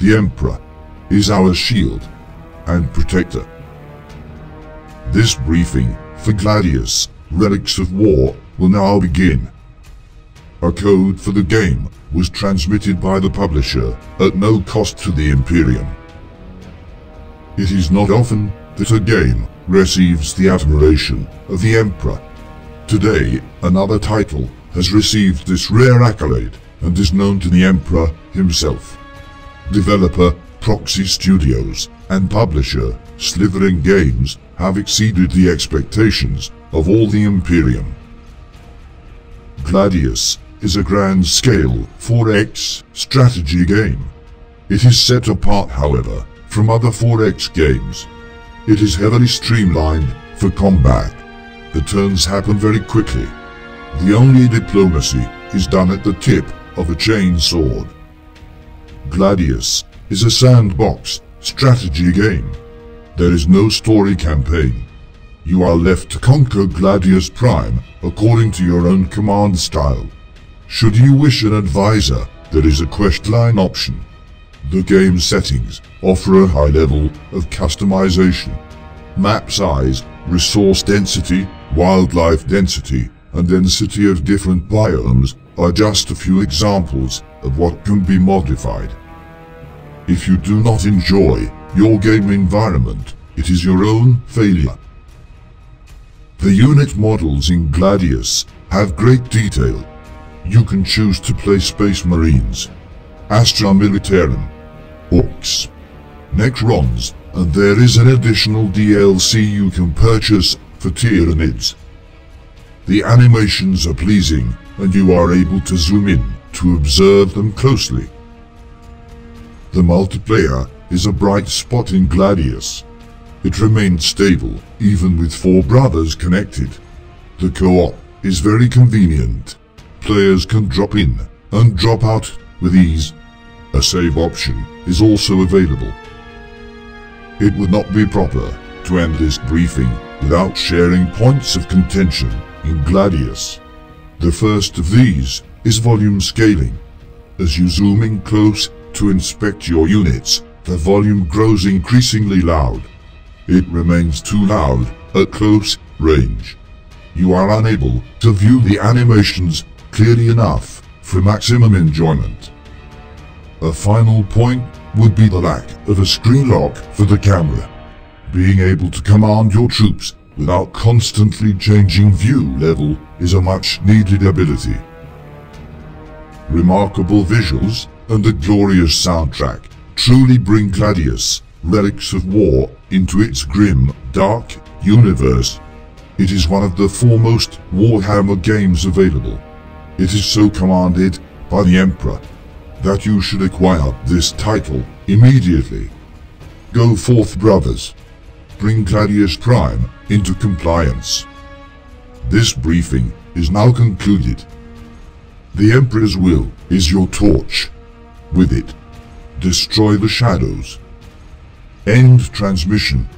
The Emperor is our shield and protector. This briefing for Gladius, Relics of War will now begin. A code for the game was transmitted by the publisher at no cost to the Imperium. It is not often that a game receives the admiration of the Emperor. Today, another title has received this rare accolade and is known to the Emperor himself. Developer Proxy Studios and publisher Slitherine Games have exceeded the expectations of all the Imperium. Gladius is a grand-scale 4X strategy game. It is set apart, however, from other 4X games. It is heavily streamlined for combat. The turns happen very quickly. The only diplomacy is done at the tip of a chain sword. Gladius is a sandbox strategy game. There is no story campaign. You are left to conquer Gladius Prime according to your own command style. Should you wish an advisor, there is a quest line option. The game settings offer a high level of customization. Map size, resource density, wildlife density, and density of different biomes are just a few examples of what can be modified. If you do not enjoy your game environment, it is your own failure. The unit models in Gladius have great detail. You can choose to play Space Marines, Astra Militarum, Orcs, Necrons, and there is an additional DLC you can purchase for Tyranids. The animations are pleasing, and you are able to zoom in to observe them closely. The multiplayer is a bright spot in Gladius. It remained stable, even with four brothers connected. The co-op is very convenient. Players can drop in and drop out with ease. A save option is also available. It would not be proper to end this briefing without sharing points of contention in Gladius. The first of these is volume scaling. As you zoom in close to inspect your units, the volume grows increasingly loud. It remains too loud at close range. You are unable to view the animations clearly enough for maximum enjoyment. A final point would be the lack of a screen lock for the camera. Being able to command your troops without constantly changing view level is a much needed ability. Remarkable visuals and a glorious soundtrack truly bring Gladius, Relics of War into its grim, dark universe. It is one of the foremost Warhammer games available. It is so commanded by the Emperor that you should acquire this title immediately. Go forth, brothers. Bring Gladius Prime into compliance. This briefing is now concluded. The Emperor's will is your torch. With it, destroy the shadows. End transmission.